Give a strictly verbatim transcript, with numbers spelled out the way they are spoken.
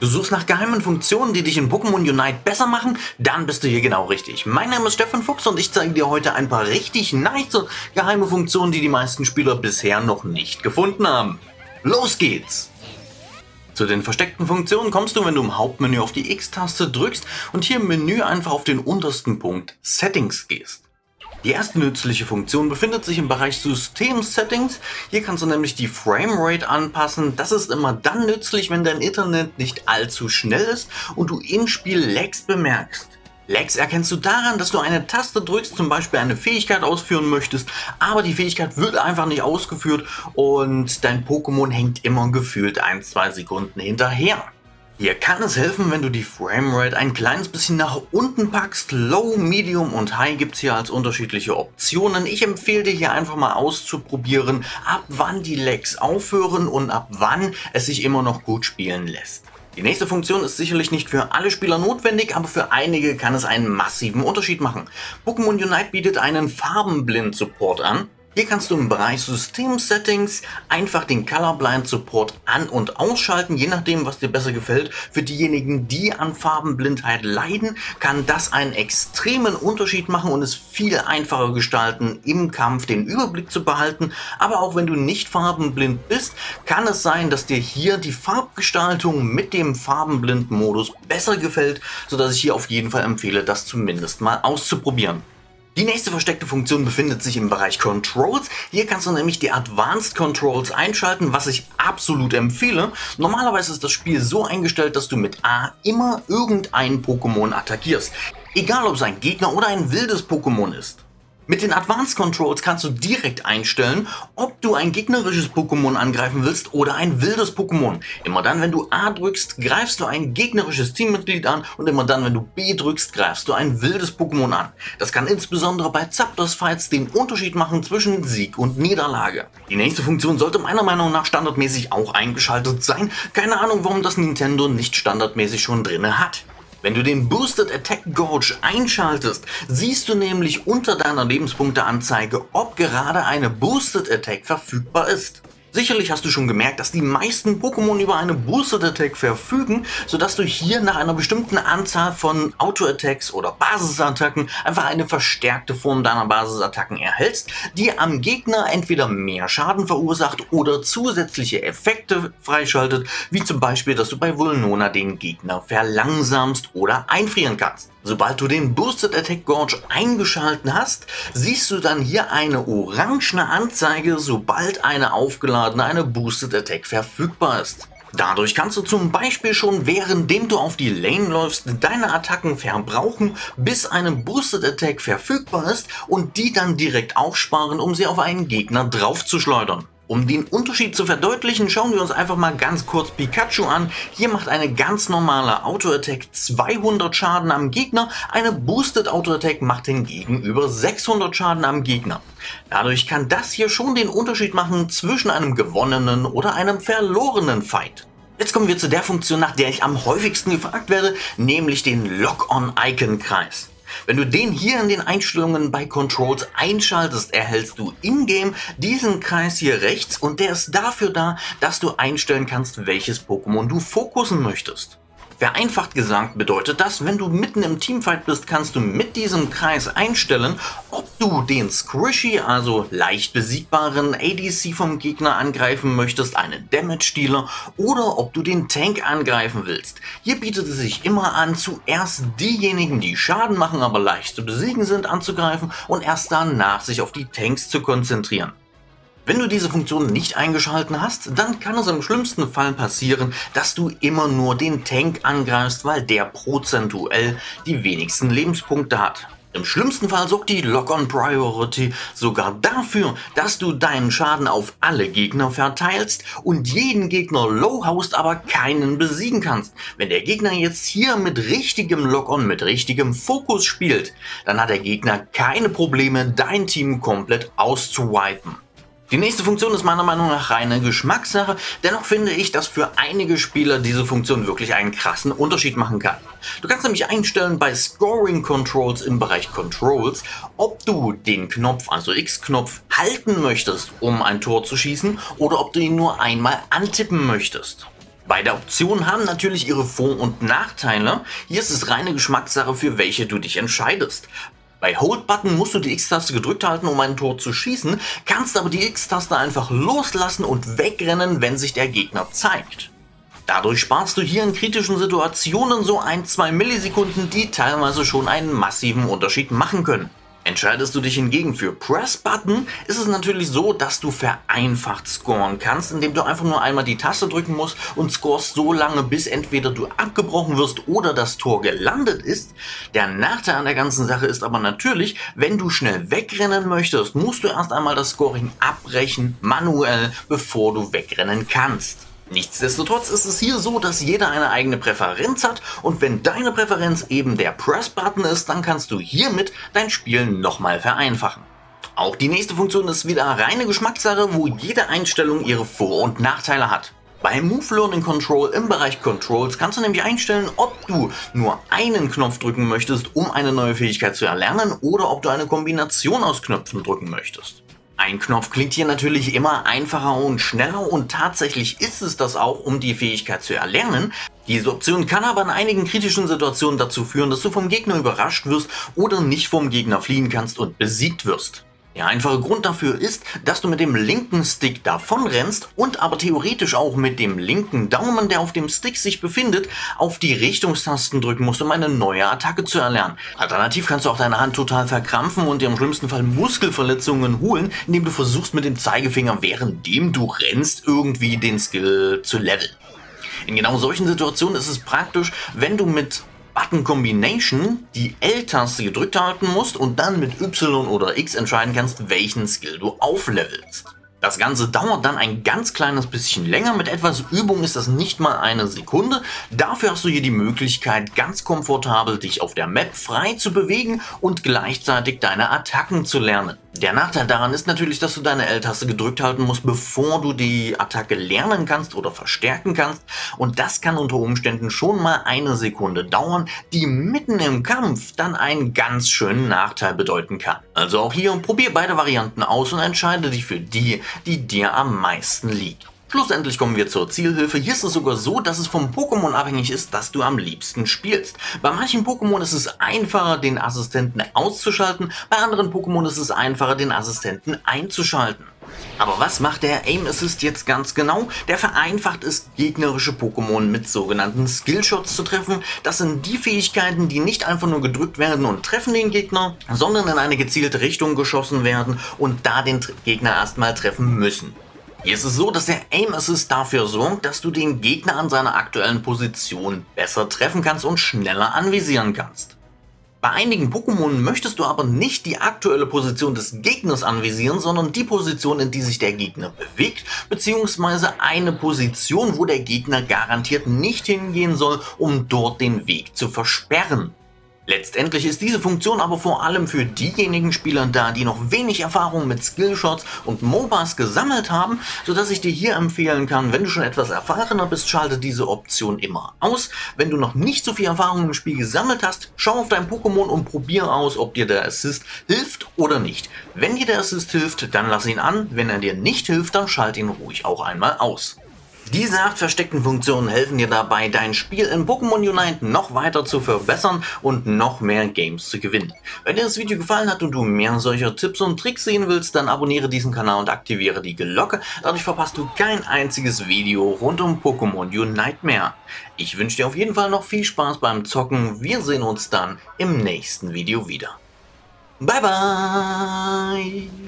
Du suchst nach geheimen Funktionen, die dich in Pokémon Unite besser machen? Dann bist du hier genau richtig. Mein Name ist Stefan Fuchs und ich zeige dir heute ein paar richtig nice und geheime Funktionen, die die meisten Spieler bisher noch nicht gefunden haben. Los geht's! Zu den versteckten Funktionen kommst du, wenn du im Hauptmenü auf die X-Taste drückst und hier im Menü einfach auf den untersten Punkt Settings gehst. Die erste nützliche Funktion befindet sich im Bereich System-Settings. Hier kannst du nämlich die Framerate anpassen. Das ist immer dann nützlich, wenn dein Internet nicht allzu schnell ist und du im Spiel Lags bemerkst. Lags erkennst du daran, dass du eine Taste drückst, zum Beispiel eine Fähigkeit ausführen möchtest, aber die Fähigkeit wird einfach nicht ausgeführt und dein Pokémon hängt immer gefühlt ein bis zwei Sekunden hinterher. Hier kann es helfen, wenn du die Framerate ein kleines bisschen nach unten packst. Low, Medium und High gibt es hier als unterschiedliche Optionen. Ich empfehle dir hier einfach mal auszuprobieren, ab wann die Lags aufhören und ab wann es sich immer noch gut spielen lässt. Die nächste Funktion ist sicherlich nicht für alle Spieler notwendig, aber für einige kann es einen massiven Unterschied machen. Pokémon Unite bietet einen Farbenblind-Support an. Hier kannst du im Bereich System-Settings einfach den Colorblind-Support an- und ausschalten, je nachdem, was dir besser gefällt. Für diejenigen, die an Farbenblindheit leiden, kann das einen extremen Unterschied machen und es viel einfacher gestalten, im Kampf den Überblick zu behalten. Aber auch wenn du nicht farbenblind bist, kann es sein, dass dir hier die Farbgestaltung mit dem Farbenblind-Modus besser gefällt, sodass ich hier auf jeden Fall empfehle, das zumindest mal auszuprobieren. Die nächste versteckte Funktion befindet sich im Bereich Controls. Hier kannst du nämlich die Advanced Controls einschalten, was ich absolut empfehle. Normalerweise ist das Spiel so eingestellt, dass du mit A immer irgendein Pokémon attackierst. Egal ob es ein Gegner oder ein wildes Pokémon ist. Mit den Advanced Controls kannst du direkt einstellen, ob du ein gegnerisches Pokémon angreifen willst oder ein wildes Pokémon. Immer dann, wenn du A drückst, greifst du ein gegnerisches Teammitglied an und immer dann, wenn du B drückst, greifst du ein wildes Pokémon an. Das kann insbesondere bei Zapdos-Fights den Unterschied machen zwischen Sieg und Niederlage. Die nächste Funktion sollte meiner Meinung nach standardmäßig auch eingeschaltet sein. Keine Ahnung, warum das Nintendo nicht standardmäßig schon drinne hat. Wenn du den Boosted Attack Gauge einschaltest, siehst du nämlich unter deiner Lebenspunkteanzeige, ob gerade eine Boosted Attack verfügbar ist. Sicherlich hast du schon gemerkt, dass die meisten Pokémon über eine Boosted Attack verfügen, sodass du hier nach einer bestimmten Anzahl von Auto-Attacks oder Basisattacken einfach eine verstärkte Form deiner Basisattacken erhältst, die am Gegner entweder mehr Schaden verursacht oder zusätzliche Effekte freischaltet, wie zum Beispiel, dass du bei Vulnona den Gegner verlangsamst oder einfrieren kannst. Sobald du den Boosted Attack Gauge eingeschalten hast, siehst du dann hier eine orangene Anzeige, sobald eine aufgeladene, eine Boosted Attack verfügbar ist. Dadurch kannst du zum Beispiel schon, währenddem du auf die Lane läufst, deine Attacken verbrauchen, bis eine Boosted Attack verfügbar ist und die dann direkt aufsparen, um sie auf einen Gegner draufzuschleudern. Um den Unterschied zu verdeutlichen, schauen wir uns einfach mal ganz kurz Pikachu an. Hier macht eine ganz normale Auto-Attack zweihundert Schaden am Gegner, eine Boosted Auto-Attack macht hingegen über sechshundert Schaden am Gegner. Dadurch kann das hier schon den Unterschied machen zwischen einem gewonnenen oder einem verlorenen Fight. Jetzt kommen wir zu der Funktion, nach der ich am häufigsten gefragt werde, nämlich den Lock-on-Icon-Kreis. Wenn du den hier in den Einstellungen bei Controls einschaltest, erhältst du in-game diesen Kreis hier rechts und der ist dafür da, dass du einstellen kannst, welches Pokémon du fokussen möchtest. Vereinfacht gesagt bedeutet das, wenn du mitten im Teamfight bist, kannst du mit diesem Kreis einstellen, ob du den Squishy, also leicht besiegbaren A D C vom Gegner angreifen möchtest, einen Damage-Dealer, oder ob du den Tank angreifen willst. Hier bietet es sich immer an, zuerst diejenigen, die Schaden machen, aber leicht zu besiegen sind, anzugreifen und erst danach sich auf die Tanks zu konzentrieren. Wenn du diese Funktion nicht eingeschalten hast, dann kann es im schlimmsten Fall passieren, dass du immer nur den Tank angreifst, weil der prozentuell die wenigsten Lebenspunkte hat. Im schlimmsten Fall sorgt die Lock-on-Priority sogar dafür, dass du deinen Schaden auf alle Gegner verteilst und jeden Gegner low-haust, aber keinen besiegen kannst. Wenn der Gegner jetzt hier mit richtigem Lock-on, mit richtigem Fokus spielt, dann hat der Gegner keine Probleme, dein Team komplett auszuwipen. Die nächste Funktion ist meiner Meinung nach reine Geschmackssache, dennoch finde ich, dass für einige Spieler diese Funktion wirklich einen krassen Unterschied machen kann. Du kannst nämlich einstellen bei Scoring Controls im Bereich Controls, ob du den Knopf, also X-Knopf, halten möchtest, um ein Tor zu schießen oder ob du ihn nur einmal antippen möchtest. Beide Optionen haben natürlich ihre Vor- und Nachteile. Hier ist es reine Geschmackssache, für welche du dich entscheidest. Bei Hold-Button musst du die X-Taste gedrückt halten, um ein Tor zu schießen, kannst aber die X-Taste einfach loslassen und wegrennen, wenn sich der Gegner zeigt. Dadurch sparst du hier in kritischen Situationen so ein, zwei Millisekunden, die teilweise schon einen massiven Unterschied machen können. Entscheidest du dich hingegen für Press-Button, ist es natürlich so, dass du vereinfacht scoren kannst, indem du einfach nur einmal die Taste drücken musst und scorest so lange, bis entweder du abgebrochen wirst oder das Tor gelandet ist. Der Nachteil an der ganzen Sache ist aber natürlich, wenn du schnell wegrennen möchtest, musst du erst einmal das Scoring abbrechen, manuell, bevor du wegrennen kannst. Nichtsdestotrotz ist es hier so, dass jeder eine eigene Präferenz hat und wenn deine Präferenz eben der Press-Button ist, dann kannst du hiermit dein Spiel nochmal vereinfachen. Auch die nächste Funktion ist wieder reine Geschmackssache, wo jede Einstellung ihre Vor- und Nachteile hat. Bei Move Learning Control im Bereich Controls kannst du nämlich einstellen, ob du nur einen Knopf drücken möchtest, um eine neue Fähigkeit zu erlernen oder ob du eine Kombination aus Knöpfen drücken möchtest. Ein Knopf klingt hier natürlich immer einfacher und schneller und tatsächlich ist es das auch, um die Fähigkeit zu erlernen. Diese Option kann aber in einigen kritischen Situationen dazu führen, dass du vom Gegner überrascht wirst oder nicht vom Gegner fliehen kannst und besiegt wirst. Der einfache Grund dafür ist, dass du mit dem linken Stick davonrennst und aber theoretisch auch mit dem linken Daumen, der auf dem Stick sich befindet, auf die Richtungstasten drücken musst, um eine neue Attacke zu erlernen. Alternativ kannst du auch deine Hand total verkrampfen und dir im schlimmsten Fall Muskelverletzungen holen, indem du versuchst, mit dem Zeigefinger, währenddem du rennst, irgendwie den Skill zu leveln. In genau solchen Situationen ist es praktisch, wenn du mit Button Combination die L-Taste gedrückt halten musst und dann mit Y oder X entscheiden kannst, welchen Skill du auflevelst. Das Ganze dauert dann ein ganz kleines bisschen länger, mit etwas Übung ist das nicht mal eine Sekunde. Dafür hast du hier die Möglichkeit, ganz komfortabel dich auf der Map frei zu bewegen und gleichzeitig deine Attacken zu lernen. Der Nachteil daran ist natürlich, dass du deine L-Taste gedrückt halten musst, bevor du die Attacke lernen kannst oder verstärken kannst. Und das kann unter Umständen schon mal eine Sekunde dauern, die mitten im Kampf dann einen ganz schönen Nachteil bedeuten kann. Also auch hier, probier beide Varianten aus und entscheide dich für die, die dir am meisten liegt. Schlussendlich kommen wir zur Zielhilfe. Hier ist es sogar so, dass es vom Pokémon abhängig ist, das du am liebsten spielst. Bei manchen Pokémon ist es einfacher, den Assistenten auszuschalten, bei anderen Pokémon ist es einfacher, den Assistenten einzuschalten. Aber was macht der Aim Assist jetzt ganz genau? Der vereinfacht es, gegnerische Pokémon mit sogenannten Skillshots zu treffen. Das sind die Fähigkeiten, die nicht einfach nur gedrückt werden und treffen den Gegner, sondern in eine gezielte Richtung geschossen werden und da den Gegner erstmal treffen müssen. Hier ist es so, dass der Aim Assist dafür sorgt, dass du den Gegner an seiner aktuellen Position besser treffen kannst und schneller anvisieren kannst. Bei einigen Pokémon möchtest du aber nicht die aktuelle Position des Gegners anvisieren, sondern die Position, in die sich der Gegner bewegt, beziehungsweise eine Position, wo der Gegner garantiert nicht hingehen soll, um dort den Weg zu versperren. Letztendlich ist diese Funktion aber vor allem für diejenigen Spieler da, die noch wenig Erfahrung mit Skillshots und M O B As gesammelt haben, sodass ich dir hier empfehlen kann, wenn du schon etwas erfahrener bist, schalte diese Option immer aus. Wenn du noch nicht so viel Erfahrung im Spiel gesammelt hast, schau auf dein Pokémon und probiere aus, ob dir der Assist hilft oder nicht. Wenn dir der Assist hilft, dann lass ihn an, wenn er dir nicht hilft, dann schalte ihn ruhig auch einmal aus. Diese acht versteckten Funktionen helfen dir dabei, dein Spiel in Pokémon Unite noch weiter zu verbessern und noch mehr Games zu gewinnen. Wenn dir das Video gefallen hat und du mehr solcher Tipps und Tricks sehen willst, dann abonniere diesen Kanal und aktiviere die Glocke, dadurch verpasst du kein einziges Video rund um Pokémon Unite mehr. Ich wünsche dir auf jeden Fall noch viel Spaß beim Zocken, wir sehen uns dann im nächsten Video wieder. Bye bye!